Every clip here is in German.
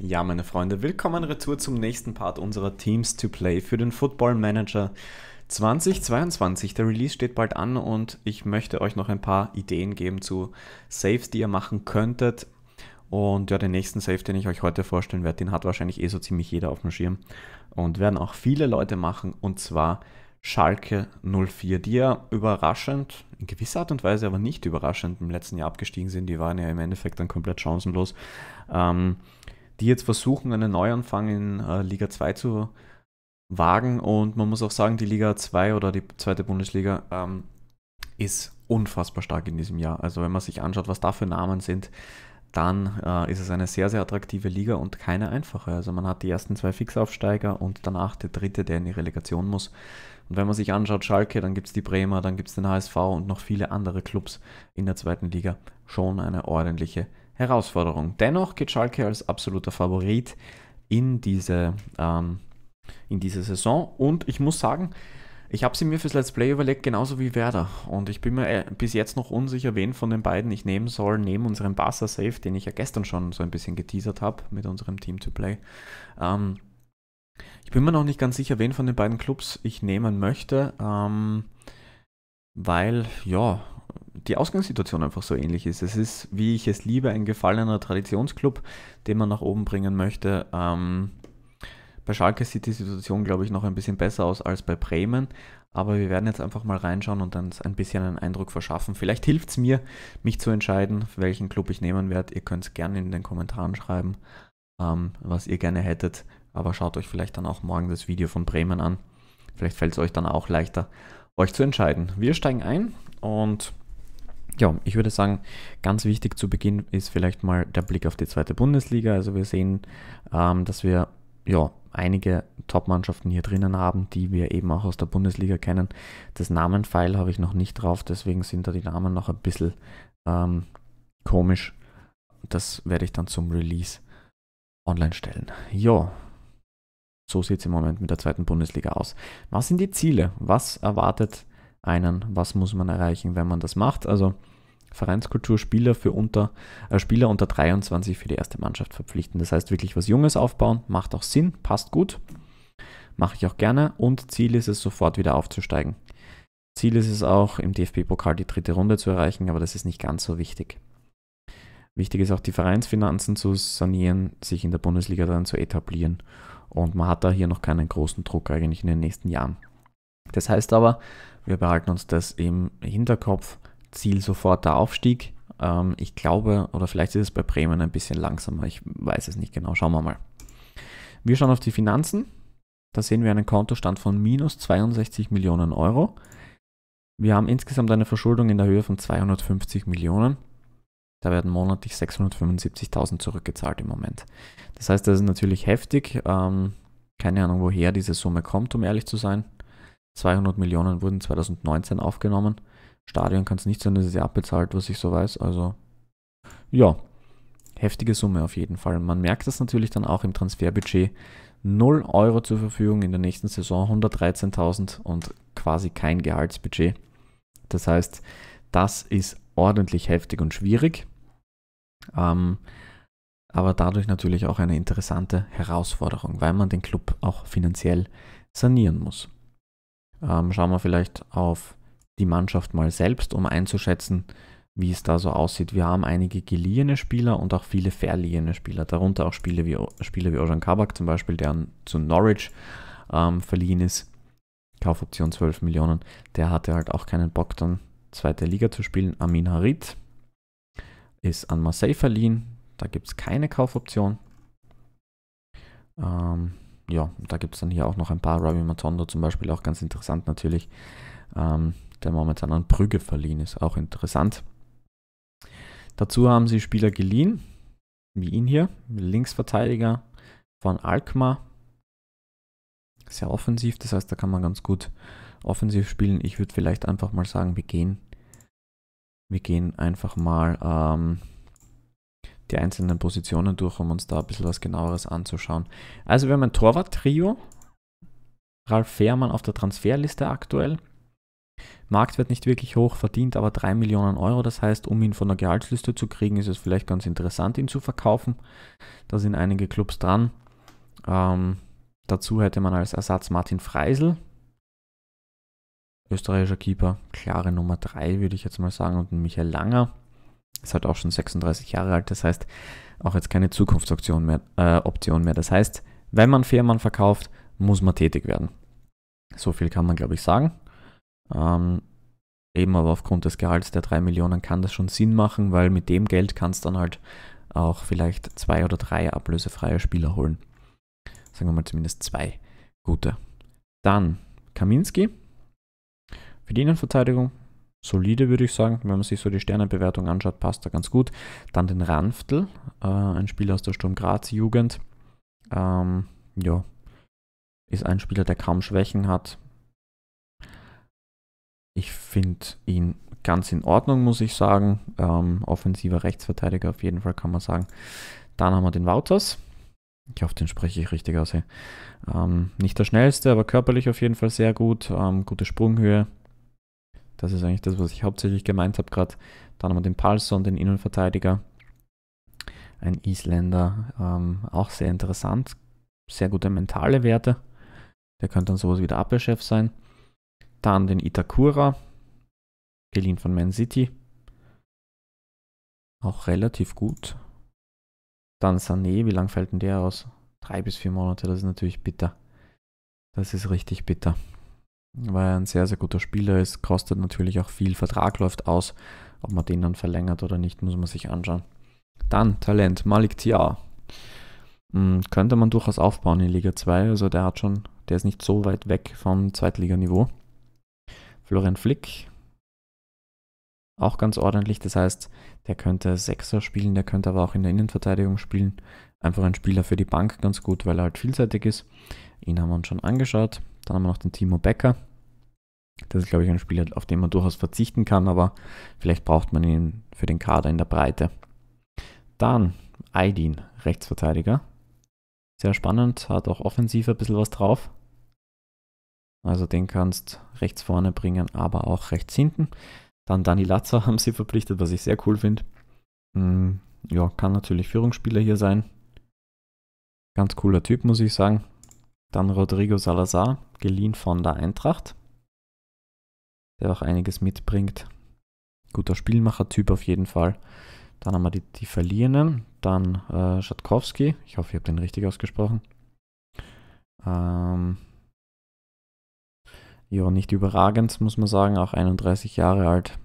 Ja, meine Freunde, willkommen retour zum nächsten Part unserer Teams to Play für den Football Manager 2022. Der Release steht bald an und ich möchte euch noch ein paar Ideen geben zu Saves, die ihr machen könntet. Und ja, den nächsten Save, den ich euch heute vorstellen werde, den hat wahrscheinlich eh so ziemlich jeder auf dem Schirm und werden auch viele Leute machen, und zwar Schalke 04, die ja überraschend, in gewisser Art und Weise aber nicht überraschend, im letzten Jahr abgestiegen sind. Die waren ja im Endeffekt dann komplett chancenlos. Die jetzt versuchen, einen Neuanfang in Liga 2 zu wagen, und man muss auch sagen, die Liga 2 oder die zweite Bundesliga ist unfassbar stark in diesem Jahr. Also wenn man sich anschaut, was da für Namen sind, dann ist es eine sehr, sehr attraktive Liga und keine einfache. Also man hat die ersten zwei Fixaufsteiger und danach der dritte, der in die Relegation muss. Und wenn man sich anschaut, Schalke, dann gibt es die Bremer, dann gibt es den HSV und noch viele andere Clubs in der zweiten Liga. Schon eine ordentliche Herausforderung. Dennoch geht Schalke als absoluter Favorit in diese Saison. Und ich muss sagen, ich habe sie mir fürs Let's Play überlegt, genauso wie Werder. Und ich bin mir bis jetzt noch unsicher, wen von den beiden ich nehmen soll, neben unserem Barca-Save, den ich ja gestern schon so ein bisschen geteasert habe mit unserem Team to Play. Ich bin mir noch nicht ganz sicher, wen von den beiden Clubs ich nehmen möchte, weil, ja, die Ausgangssituation einfach so ähnlich ist. Es ist, wie ich es liebe, ein gefallener Traditionsclub, den man nach oben bringen möchte. Bei Schalke sieht die Situation, glaube ich, noch ein bisschen besser aus als bei Bremen. Aber wir werden jetzt einfach mal reinschauen und dann ein bisschen einen Eindruck verschaffen. Vielleicht hilft es mir, mich zu entscheiden, welchen Club ich nehmen werde. Ihr könnt es gerne in den Kommentaren schreiben, was ihr gerne hättet. Aber schaut euch vielleicht dann auch morgen das Video von Bremen an. Vielleicht fällt es euch dann auch leichter, euch zu entscheiden. Wir steigen ein und ja, ich würde sagen, ganz wichtig zu Beginn ist vielleicht mal der Blick auf die zweite Bundesliga. Also wir sehen, dass wir ja einige Top-Mannschaften hier drinnen haben, die wir eben auch aus der Bundesliga kennen. Das Namenpfeil habe ich noch nicht drauf, deswegen sind da die Namen noch ein bisschen komisch. Das werde ich dann zum Release online stellen. Ja, so sieht es im Moment mit der zweiten Bundesliga aus. Was sind die Ziele? Was erwartet einen? Was muss man erreichen, wenn man das macht? Also Vereinskultur, Spieler unter 23 für die erste Mannschaft verpflichten. Das heißt, wirklich was Junges aufbauen, macht auch Sinn, passt gut, mache ich auch gerne, und Ziel ist es, sofort wieder aufzusteigen. Ziel ist es auch, im DFB-Pokal die dritte Runde zu erreichen, aber das ist nicht ganz so wichtig. Wichtig ist auch, die Vereinsfinanzen zu sanieren, sich in der Bundesliga dann zu etablieren, und man hat da hier noch keinen großen Druck eigentlich in den nächsten Jahren. Das heißt aber, wir behalten uns das im Hinterkopf, Ziel sofort der Aufstieg. Ich glaube, oder vielleicht ist es bei Bremen ein bisschen langsamer, ich weiß es nicht genau, schauen wir mal. Wir schauen auf die Finanzen, da sehen wir einen Kontostand von minus 62 Millionen Euro. Wir haben insgesamt eine Verschuldung in der Höhe von 250 Millionen, da werden monatlich 675.000 zurückgezahlt im Moment. Das heißt, das ist natürlich heftig, keine Ahnung, woher diese Summe kommt, um ehrlich zu sein. 200 Millionen wurden 2019 aufgenommen. Stadion kann es nicht sein, dass es ja abbezahlt, was ich so weiß. Also ja, heftige Summe auf jeden Fall. Man merkt das natürlich dann auch im Transferbudget. 0 Euro zur Verfügung in der nächsten Saison, 113.000 und quasi kein Gehaltsbudget. Das heißt, das ist ordentlich heftig und schwierig. Aber dadurch natürlich auch eine interessante Herausforderung, weil man den Club auch finanziell sanieren muss. Schauen wir vielleicht auf die Mannschaft mal selbst, um einzuschätzen, wie es da so aussieht. Wir haben einige geliehene Spieler und auch viele verliehene Spieler, darunter auch Spieler wie Orjan Kabak zum Beispiel, der zu Norwich verliehen ist, Kaufoption 12 Millionen, der hatte halt auch keinen Bock, dann zweite Liga zu spielen. Amin Harit ist an Marseille verliehen, da gibt es keine Kaufoption. Ja, da gibt es dann hier auch noch ein paar, Robbie Matondo zum Beispiel, auch ganz interessant natürlich, der momentan an Brügge verliehen ist, auch interessant. Dazu haben sie Spieler geliehen, wie ihn hier, Linksverteidiger von Alkmaar, sehr offensiv, das heißt, da kann man ganz gut offensiv spielen. Ich würde vielleicht einfach mal sagen, wir gehen einfach mal die einzelnen Positionen durch, um uns da ein bisschen was Genaueres anzuschauen. Also wir haben ein Torwart-Trio, Ralf Fährmann auf der Transferliste aktuell, Marktwert nicht wirklich hoch, verdient aber 3 Millionen Euro, das heißt, um ihn von der Gehaltsliste zu kriegen, ist es vielleicht ganz interessant, ihn zu verkaufen. Da sind einige Clubs dran. Dazu hätte man als Ersatz Martin Freisel, österreichischer Keeper, klare Nummer 3, würde ich jetzt mal sagen, und Michael Langer. Ist halt auch schon 36 Jahre alt, das heißt, auch jetzt keine Zukunftsoption mehr. Das heißt, wenn man Fährmann verkauft, muss man tätig werden. So viel kann man, glaube ich, sagen. Eben aber aufgrund des Gehalts der 3 Millionen kann das schon Sinn machen, weil mit dem Geld kannst du dann halt auch vielleicht 2 oder 3 ablösefreie Spieler holen. Sagen wir mal zumindest 2 gute. Dann Kaminski für die Innenverteidigung. Solide, würde ich sagen, wenn man sich so die Sternebewertung anschaut, passt da ganz gut. Dann den Ranftl, ein Spieler aus der Sturm Graz Jugend. Ja, ist ein Spieler, der kaum Schwächen hat. Ich finde ihn ganz in Ordnung, muss ich sagen. Offensiver Rechtsverteidiger auf jeden Fall, kann man sagen. Dann haben wir den Wouters. Ich hoffe, den spreche ich richtig aus. Nicht der schnellste, aber körperlich auf jeden Fall sehr gut. Gute Sprunghöhe. Das ist eigentlich das, was ich hauptsächlich gemeint habe gerade. Dann haben wir den Palsson, den Innenverteidiger. Ein Isländer, auch sehr interessant. Sehr gute mentale Werte. Der könnte dann sowas wie der Abwehrchef sein. Dann den Itakura, geliehen von Man City, auch relativ gut. Dann Sané, wie lang fällt denn der aus? 3 bis 4 Monate, das ist natürlich bitter. Das ist richtig bitter, weil er ein sehr, sehr guter Spieler ist, kostet natürlich auch viel, Vertrag läuft aus. Ob man den dann verlängert oder nicht, muss man sich anschauen. Dann Talent, Malik Tia. Könnte man durchaus aufbauen in Liga 2, also der ist nicht so weit weg vom Zweitliganiveau. Florian Flick, auch ganz ordentlich, das heißt, der könnte Sechser spielen, der könnte aber auch in der Innenverteidigung spielen. Einfach ein Spieler für die Bank, ganz gut, weil er halt vielseitig ist. Ihn haben wir uns schon angeschaut. Dann haben wir noch den Timo Becker. Das ist, glaube ich, ein Spieler, auf den man durchaus verzichten kann, aber vielleicht braucht man ihn für den Kader in der Breite. Dann Aidin, Rechtsverteidiger. Sehr spannend, hat auch offensiv ein bisschen was drauf. Also den kannst rechts vorne bringen, aber auch rechts hinten. Dann Dani Lazar haben sie verpflichtet, was ich sehr cool finde. Ja, kann natürlich Führungsspieler hier sein. Ganz cooler Typ, muss ich sagen. Dann Rodrigo Salazar, geliehen von der Eintracht. Der auch einiges mitbringt. Guter Spielmacher-Typ auf jeden Fall. Dann haben wir die Verlierenden. Dann Schatkowski. Ich hoffe, ich habe den richtig ausgesprochen. Ja, nicht überragend, muss man sagen, auch 31 Jahre alt.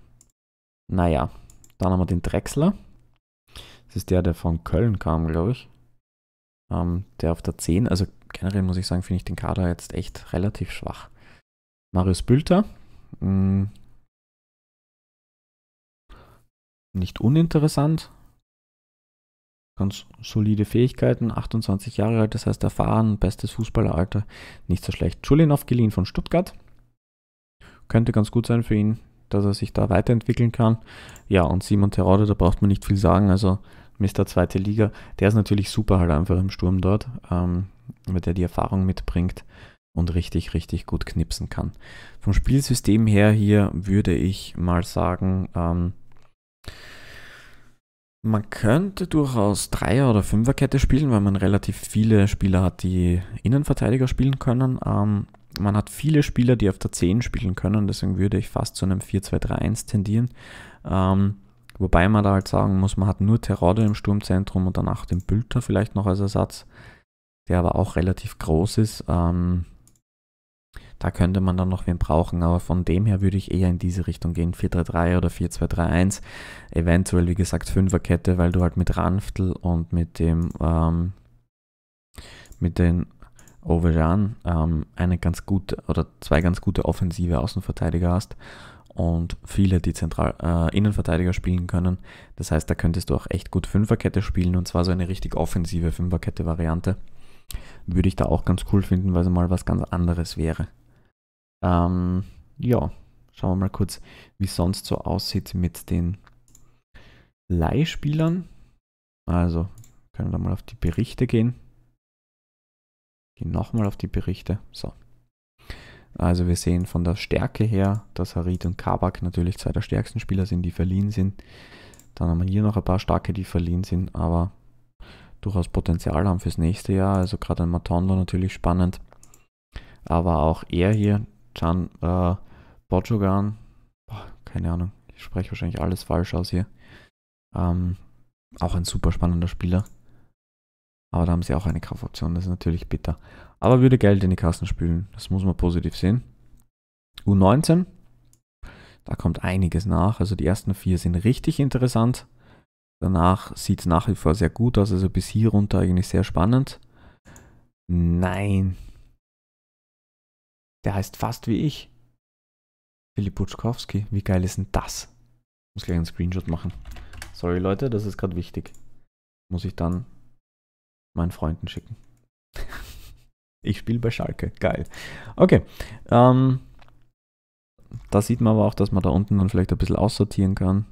Naja, dann haben wir den Drechsler. Das ist der von Köln kam, glaube ich. Der auf der 10, also generell muss ich sagen, finde ich den Kader jetzt echt relativ schwach. Marius Bülter. Nicht uninteressant. Ganz solide Fähigkeiten, 28 Jahre alt, das heißt erfahren, bestes Fußballeralter, nicht so schlecht. Schulinov geliehen von Stuttgart. Könnte ganz gut sein für ihn, dass er sich da weiterentwickeln kann. Ja, und Simon Terodde, da braucht man nicht viel sagen, also Mr. Zweite Liga, der ist natürlich super halt einfach im Sturm dort, mit der die Erfahrung mitbringt und richtig, richtig gut knipsen kann. Vom Spielsystem her hier würde ich mal sagen, man könnte durchaus 3er- oder 5er-Kette spielen, weil man relativ viele Spieler hat, die Innenverteidiger spielen können. Man hat viele Spieler, die auf der 10 spielen können, deswegen würde ich fast zu einem 4-2-3-1 tendieren. Wobei man da halt sagen muss, man hat nur Terodde im Sturmzentrum und danach den Bülter vielleicht noch als Ersatz, der aber auch relativ groß ist. Da könnte man dann noch wen brauchen, aber von dem her würde ich eher in diese Richtung gehen, 4-3-3 oder 4-2-3-1, eventuell wie gesagt 5er-Kette, weil du halt mit Ranftl und mit den Orjan eine ganz gute oder 2 ganz gute offensive Außenverteidiger hast und viele, die Innenverteidiger spielen können. Das heißt, da könntest du auch echt gut 5er-Kette spielen und zwar so eine richtig offensive 5er-Kette-Variante. Würde ich da auch ganz cool finden, weil es mal was ganz anderes wäre. Ja, schauen wir mal kurz, wie es sonst so aussieht mit den Leihspielern. Also, können wir da mal auf die Berichte gehen. Gehen nochmal auf die Berichte. So. Also wir sehen von der Stärke her, dass Harit und Kabak natürlich zwei der stärksten Spieler sind, die verliehen sind. Dann haben wir hier noch ein paar starke, die verliehen sind, aber durchaus Potenzial haben fürs nächste Jahr. Also gerade ein Matondo natürlich spannend. Aber auch er hier, Can Bojogan, keine Ahnung, ich spreche wahrscheinlich alles falsch aus hier. Auch ein super spannender Spieler. Aber da haben sie auch eine Kaufoption, das ist natürlich bitter. Aber würde Geld in die Kassen spülen, das muss man positiv sehen. U19, da kommt einiges nach. Also die ersten 4 sind richtig interessant. Danach sieht es nach wie vor sehr gut aus, also bis hier runter eigentlich sehr spannend. Nein. Der heißt fast wie ich. Filip Schatkowski, wie geil ist denn das? Ich muss gleich einen Screenshot machen. Sorry Leute, das ist gerade wichtig. Muss ich dann meinen Freunden schicken. Ich spiele bei Schalke, geil. Okay, da sieht man aber auch, dass man da unten dann vielleicht ein bisschen aussortieren kann,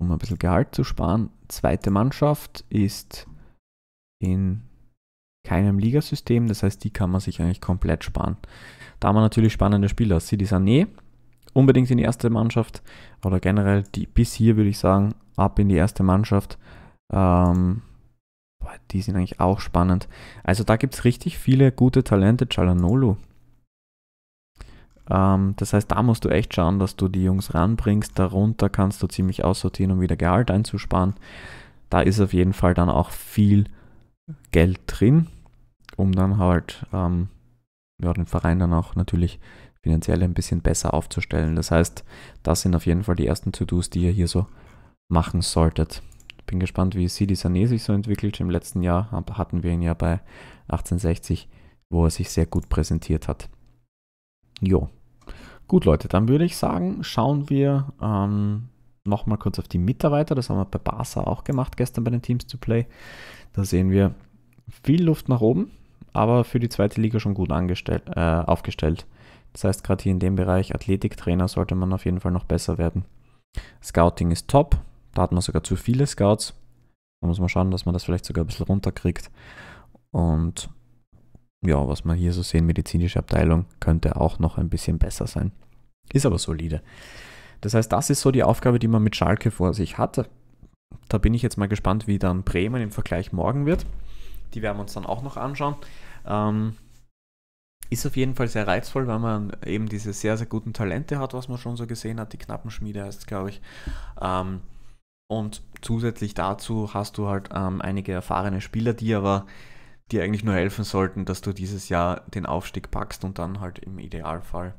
um ein bisschen Gehalt zu sparen. Zweite Mannschaft ist in keinem Ligasystem, das heißt, die kann man sich eigentlich komplett sparen. Da haben wir natürlich spannende Spieler. Sidi Sané, unbedingt in die erste Mannschaft, oder generell die, bis hier würde ich sagen, ab in die erste Mannschaft. Die sind eigentlich auch spannend. Also da gibt es richtig viele gute Talente. Çalhanoğlu. Das heißt, da musst du echt schauen, dass du die Jungs ranbringst. Darunter kannst du ziemlich aussortieren, um wieder Gehalt einzusparen. Da ist auf jeden Fall dann auch viel Geld drin, um dann halt ja, den Verein dann auch natürlich finanziell ein bisschen besser aufzustellen. Das heißt, das sind auf jeden Fall die ersten To-Dos, die ihr hier so machen solltet. Bin gespannt, wie Sidi Sané sich so entwickelt. Im letzten Jahr hatten wir ihn ja bei 1860, wo er sich sehr gut präsentiert hat. Jo. Gut, Leute, dann würde ich sagen, schauen wir nochmal kurz auf die Mitarbeiter. Das haben wir bei Barca auch gemacht gestern bei den Teams to Play. Da sehen wir viel Luft nach oben, aber für die zweite Liga schon gut aufgestellt. Das heißt, gerade hier in dem Bereich Athletiktrainer sollte man auf jeden Fall noch besser werden. Scouting ist top. Da hat man sogar zu viele Scouts. Da muss man schauen, dass man das vielleicht sogar ein bisschen runterkriegt. Und ja, was man hier so sehen, medizinische Abteilung könnte auch noch ein bisschen besser sein. Ist aber solide. Das heißt, das ist so die Aufgabe, die man mit Schalke vor sich hatte. Da bin ich jetzt mal gespannt, wie dann Bremen im Vergleich morgen wird. Die werden wir uns dann auch noch anschauen. Ist auf jeden Fall sehr reizvoll, weil man eben diese sehr, sehr guten Talente hat, was man schon so gesehen hat. Die Knappenschmiede heißt es, glaube ich. Und zusätzlich dazu hast du halt einige erfahrene Spieler, die aber dir eigentlich nur helfen sollten, dass du dieses Jahr den Aufstieg packst und dann halt im Idealfall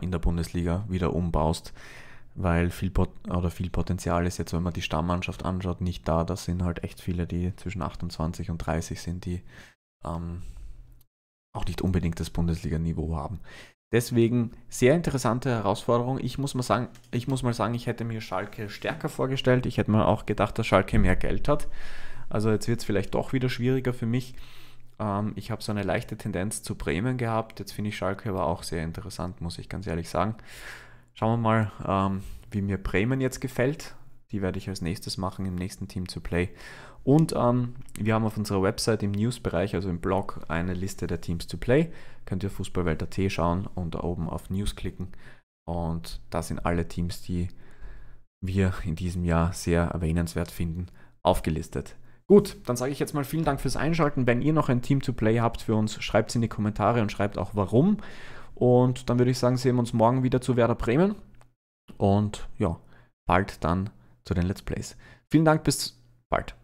in der Bundesliga wieder umbaust, weil viel Potenzial ist jetzt, wenn man die Stammmannschaft anschaut, nicht da. Das sind halt echt viele, die zwischen 28 und 30 sind, die auch nicht unbedingt das Bundesliga-Niveau haben. Deswegen sehr interessante Herausforderung. Ich muss mal sagen, ich hätte mir Schalke stärker vorgestellt. Ich hätte mir auch gedacht, dass Schalke mehr Geld hat. Also jetzt wird es vielleicht doch wieder schwieriger für mich. Ich habe so eine leichte Tendenz zu Bremen gehabt. Jetzt finde ich Schalke aber auch sehr interessant, muss ich ganz ehrlich sagen. Schauen wir mal, wie mir Bremen jetzt gefällt. Die werde ich als nächstes machen im nächsten Team to Play. Und wir haben auf unserer Website im News-Bereich, also im Blog, eine Liste der Teams to Play. Könnt ihr Fußballwelt.at schauen und da oben auf News klicken. Und da sind alle Teams, die wir in diesem Jahr sehr erwähnenswert finden, aufgelistet. Gut, dann sage ich jetzt mal vielen Dank fürs Einschalten. Wenn ihr noch ein Team to Play habt für uns, schreibt es in die Kommentare und schreibt auch warum. Und dann würde ich sagen, sehen wir uns morgen wieder zu Werder Bremen. Und ja, bald dann zu den Let's Plays. Vielen Dank, bis bald.